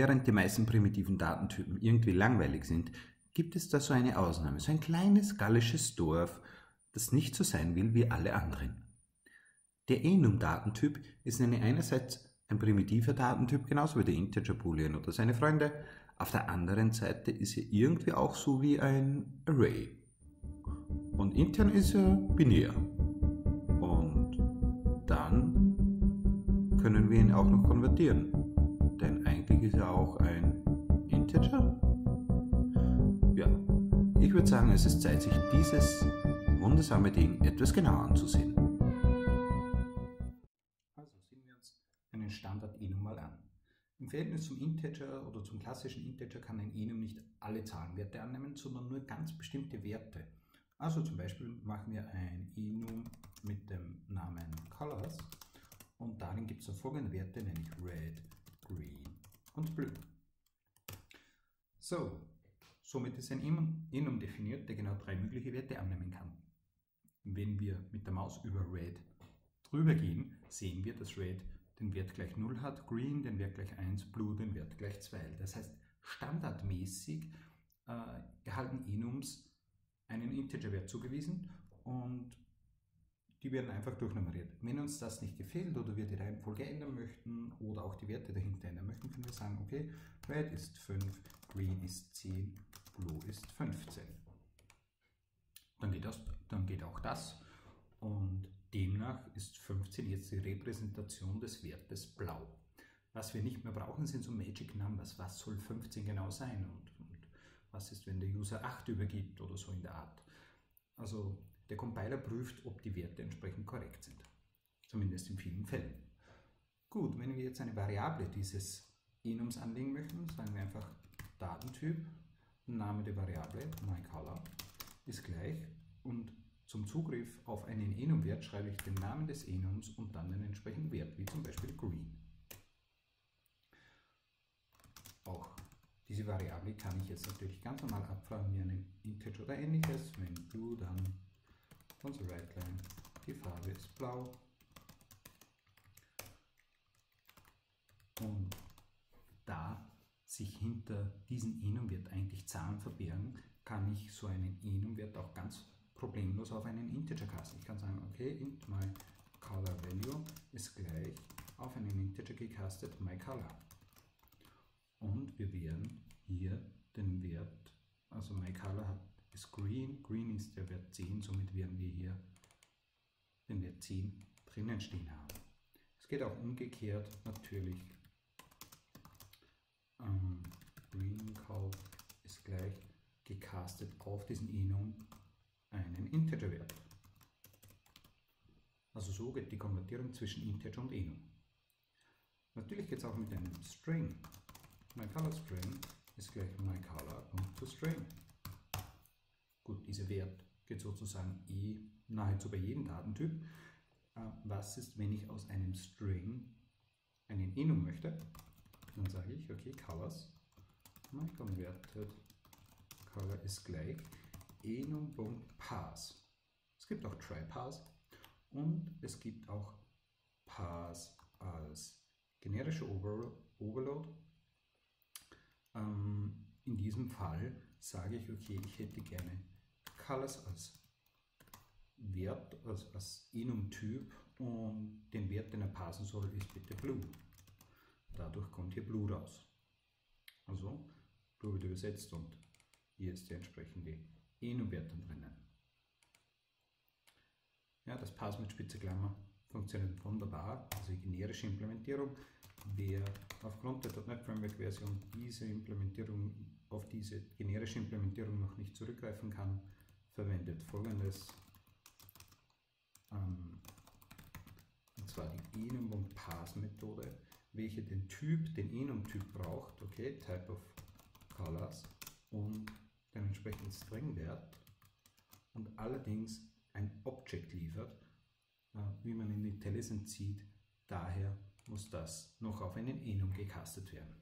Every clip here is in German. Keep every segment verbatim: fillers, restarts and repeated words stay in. Während die meisten primitiven Datentypen irgendwie langweilig sind, gibt es da so eine Ausnahme, so ein kleines gallisches Dorf, das nicht so sein will wie alle anderen. Der Enum-Datentyp ist eine einerseits ein primitiver Datentyp, genauso wie der Integer Boolean oder seine Freunde, auf der anderen Seite ist er irgendwie auch so wie ein Array. Und intern ist er binär. Und dann können wir ihn auch noch konvertieren, denn eigentlich ist er auch ein Integer. Ja, ich würde sagen, es ist Zeit, sich dieses wundersame Ding etwas genauer anzusehen. Also sehen wir uns einen Standard Enum mal an. Im Verhältnis zum Integer oder zum klassischen Integer kann ein Enum nicht alle Zahlenwerte annehmen, sondern nur ganz bestimmte Werte. Also zum Beispiel machen wir ein Enum mit dem Namen Colors und darin gibt es dann folgende Werte, nämlich Red, Green und Blue. So, somit ist ein Enum definiert, der genau drei mögliche Werte annehmen kann. Wenn wir mit der Maus über Red drüber gehen, sehen wir, dass Red den Wert gleich null hat, Green den Wert gleich eins, Blue den Wert gleich zwei. Das heißt, standardmäßig äh, erhalten Enums einen Integerwert zugewiesen und die werden einfach durchnummeriert. Wenn uns das nicht gefällt oder wir die Reihenfolge ändern möchten oder auch die Werte dahinter ändern möchten, können wir sagen, okay, Red ist fünf, Green ist zehn, Blue ist fünfzehn. Dann geht, das, dann geht auch das und demnach ist fünfzehn jetzt die Repräsentation des Wertes Blau. Was wir nicht mehr brauchen, sind so Magic Numbers. Was soll fünfzehn genau sein? Und, und was ist, wenn der User acht übergibt oder so in der Art? Also der Compiler prüft, ob die Werte entsprechend korrekt sind. Zumindest in vielen Fällen. Gut, wenn wir jetzt eine Variable dieses Enums anlegen möchten, sagen wir einfach Datentyp, Name der Variable, myColor, ist gleich und zum Zugriff auf einen Enum-Wert schreibe ich den Namen des Enums und dann den entsprechenden Wert, wie zum Beispiel Green. Auch diese Variable kann ich jetzt natürlich ganz normal abfragen wie einen Integer oder ähnliches. Wenn Blue, dann unsere Right-Line, die Farbe ist blau. Und da sich hinter diesem Enum-Wert eigentlich Zahlen verbergen, kann ich so einen Enum-Wert auch ganz problemlos auf einen Integer casten. Ich kann sagen, okay, int myColor-Value ist gleich auf einen Integer gecastet myColor. Und wir werden hier den Wert, also myColor hat ist Green, Green ist der Wert zehn, somit werden wir hier den Wert zehn drinnen stehen haben. Es geht auch umgekehrt natürlich. Ähm, Green Color ist gleich gecastet auf diesen Enum einen Integerwert. Also so geht die Konvertierung zwischen Integer und Enum. Natürlich geht es auch mit einem String. myColorString ist gleich myColor.toString. Gut, dieser Wert geht sozusagen eh nahezu bei jedem Datentyp. Was ist, wenn ich aus einem String einen Enum möchte? Dann sage ich, okay, Colors, my converted Color ist gleich Enum.Parse. Es gibt auch TryParse und es gibt auch Parse als generische Over Overload. Ähm, in diesem Fall sage ich, okay, ich hätte gerne Colors als Wert, also als Enum-Typ und den Wert, den er parsen soll, ist bitte Blue. Dadurch kommt hier Blue raus. Also Blue wird übersetzt und hier ist der entsprechende Enum-Wert dann drinnen. Ja, das Parse mit spitze Klammer funktioniert wunderbar. Also die generische Implementierung. Wer aufgrund der .NET Framework Version diese Implementierung, auf diese generische Implementierung noch nicht zurückgreifen kann, verwendet folgendes. Ähm, und zwar die Enum- und Parse-Methode, welche den Typ, den Enum-Typ braucht, okay, Type of Colors und den entsprechenden Stringwert und allerdings ein Object liefert, äh, wie man in IntelliSense sieht, daher muss das noch auf einen Enum gecastet werden.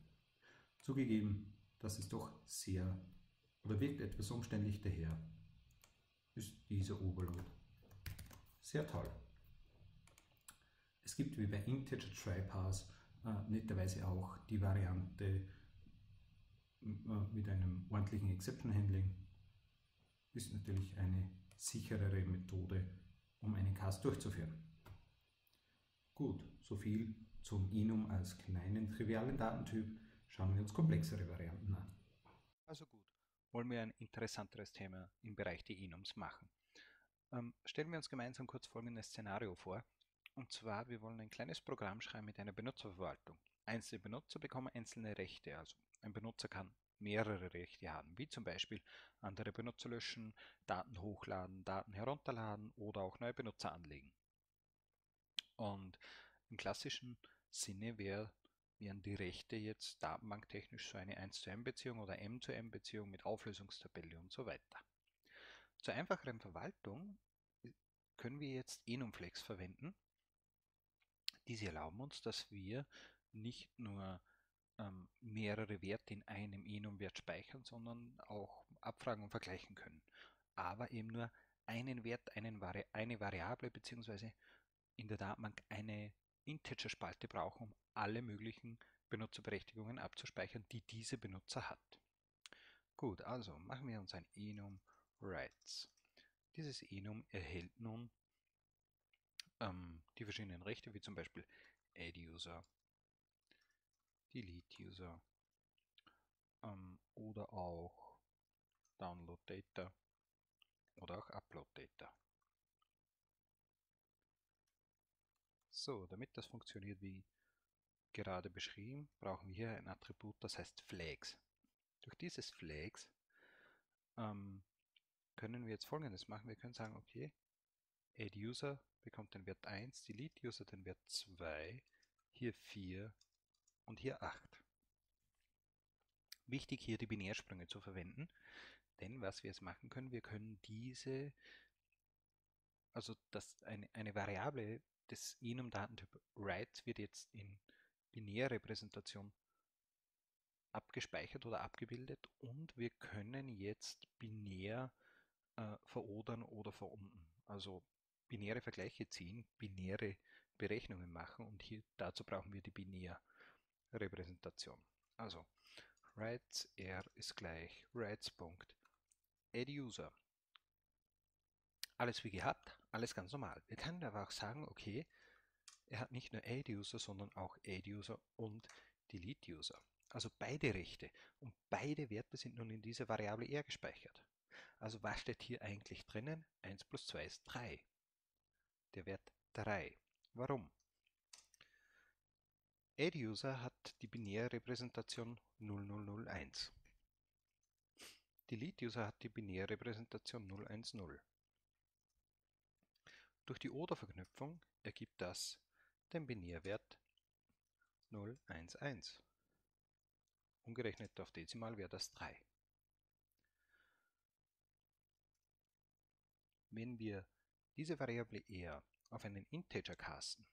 Zugegeben, das ist doch sehr, oder wirkt etwas umständlich, daher ist dieser Overload sehr toll. Es gibt wie bei Integer TryParse äh, netterweise auch die Variante mit einem ordentlichen Exception Handling ist natürlich eine sicherere Methode, um einen Cast durchzuführen. Gut, soviel zum Enum als kleinen, trivialen Datentyp. Schauen wir uns komplexere Varianten an. Also gut, wollen wir ein interessanteres Thema im Bereich der Enums machen. Ähm, stellen wir uns gemeinsam kurz folgendes Szenario vor. Und zwar, wir wollen ein kleines Programm schreiben mit einer Benutzerverwaltung. Einzelne Benutzer bekommen einzelne Rechte, also ein Benutzer kann mehrere Rechte haben, wie zum Beispiel andere Benutzer löschen, Daten hochladen, Daten herunterladen oder auch neue Benutzer anlegen. Und im klassischen Sinne wäre wären die Rechte jetzt datenbanktechnisch so eine eins zu eins Beziehung oder M zu M Beziehung mit Auflösungstabelle und so weiter. Zur einfacheren Verwaltung können wir jetzt Enum Flags verwenden. Diese erlauben uns, dass wir nicht nur ähm, mehrere Werte in einem Enum-Wert speichern, sondern auch abfragen und vergleichen können. Aber eben nur einen Wert, einen Vari eine Variable bzw. in der Datenbank eine Integer-Spalte brauchen, um alle möglichen Benutzerberechtigungen abzuspeichern, die diese Benutzer hat. Gut, also machen wir uns ein Enum Rights. Dieses Enum erhält nun ähm, die verschiedenen Rechte, wie zum Beispiel Add-User, Delete-User ähm, oder auch Download-Data oder auch Upload-Data. So, damit das funktioniert wie gerade beschrieben, brauchen wir hier ein Attribut, das heißt Flags. Durch dieses Flags ähm, können wir jetzt Folgendes machen. Wir können sagen, okay, Add-User bekommt den Wert eins, Delete-User den Wert zwei, hier vier und hier acht. Wichtig hier die Binärsprünge zu verwenden, denn was wir jetzt machen können, wir können diese, also das, eine, eine Variable des Enum-Datentyp Write wird jetzt in Binärrepräsentation abgespeichert oder abgebildet und wir können jetzt binär äh, verodern oder verunten, also binäre Vergleiche ziehen, binäre Berechnungen machen und hier dazu brauchen wir die Binärrepräsentation. Also writes r ist gleich writes.addUser. Alles wie gehabt, alles ganz normal. Wir können aber auch sagen, okay, er hat nicht nur Add-User, sondern auch Add-User und Delete-User. Also beide Rechte und beide Werte sind nun in dieser Variable R gespeichert. Also was steht hier eigentlich drinnen? eins plus zwei ist drei. Der Wert drei. Warum? Add-User hat die binäre Repräsentation null null null eins. Delete-User hat die binäre Repräsentation null eins null. Durch die Oder-Verknüpfung ergibt das den Binärwert null eins eins. Umgerechnet auf Dezimal wäre das drei. Wenn wir diese Variable R auf einen Integer casten,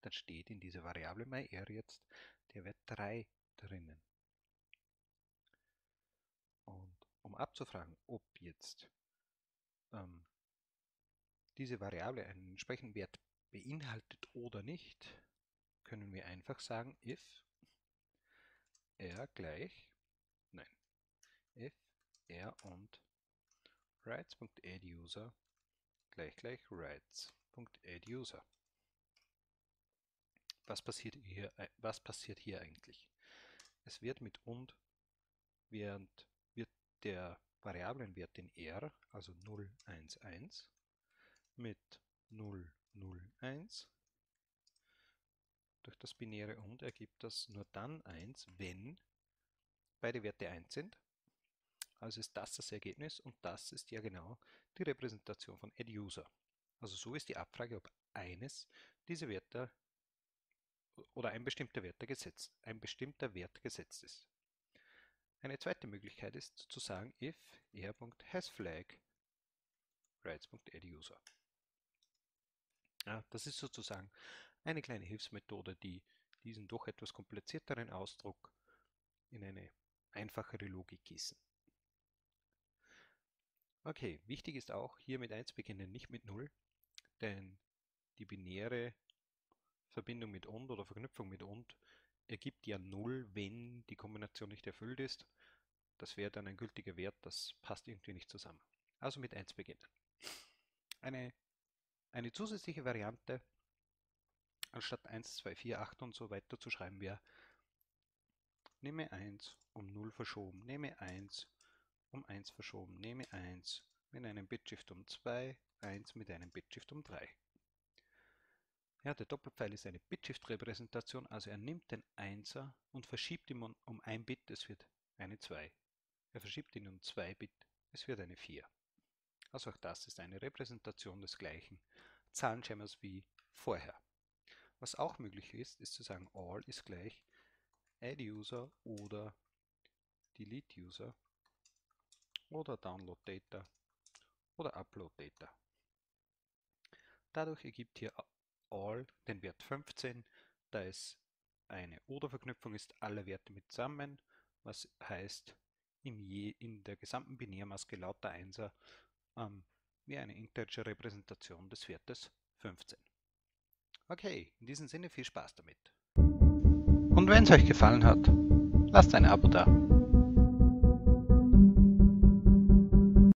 dann steht in dieser Variable myR jetzt der Wert drei drinnen. Und um abzufragen, ob jetzt ähm, diese Variable einen entsprechenden Wert beinhaltet oder nicht, können wir einfach sagen, if r gleich, nein, if r und writes.addUser gleich gleich writes.addUser. Was passiert hier, was passiert hier eigentlich? Es wird mit und während der Variablenwert in R, also null eins eins, mit null null eins durch das binäre und ergibt das nur dann eins, wenn beide Werte eins sind. Also ist das das Ergebnis und das ist ja genau die Repräsentation von AddUser. Also so ist die Abfrage, ob eines dieser Werte oder ein bestimmter Wert gesetzt, ein bestimmter Wert gesetzt ist. Eine zweite Möglichkeit ist zu sagen, if r.hasFlag writes.addUser. Ja, das ist sozusagen eine kleine Hilfsmethode, die diesen doch etwas komplizierteren Ausdruck in eine einfachere Logik gießen. Okay, wichtig ist auch, hier mit eins beginnen, nicht mit null, denn die binäre Verbindung mit und oder Verknüpfung mit und ergibt ja null, wenn die Kombination nicht erfüllt ist. Das wäre dann ein gültiger Wert, das passt irgendwie nicht zusammen. Also mit eins beginnen. Eine, eine zusätzliche Variante, anstatt eins, zwei, vier, acht und so weiter zu schreiben, wäre, nehme eins um null verschoben, nehme eins um eins verschoben, nehme eins mit einem Bitshift um zwei, eins mit einem Bitshift um drei. Ja, der Doppelpfeil ist eine Bitshift-Repräsentation, also er nimmt den Einser und verschiebt ihn um ein Bit, es wird eine zwei. Er verschiebt ihn um zwei Bit, es wird eine vier. Also auch das ist eine Repräsentation des gleichen Zahlenschemas wie vorher. Was auch möglich ist, ist zu sagen, all ist gleich add-user oder delete-user oder download-data oder upload-data. Dadurch ergibt hier all den Wert fünfzehn, da es eine Oder-Verknüpfung ist, alle Werte mit zusammen, was heißt in, je, in der gesamten Binärmaske lauter Einser ähm, wie eine Integer-Repräsentation des Wertes fünfzehn. Okay, in diesem Sinne viel Spaß damit. Und wenn es euch gefallen hat, lasst ein Abo da.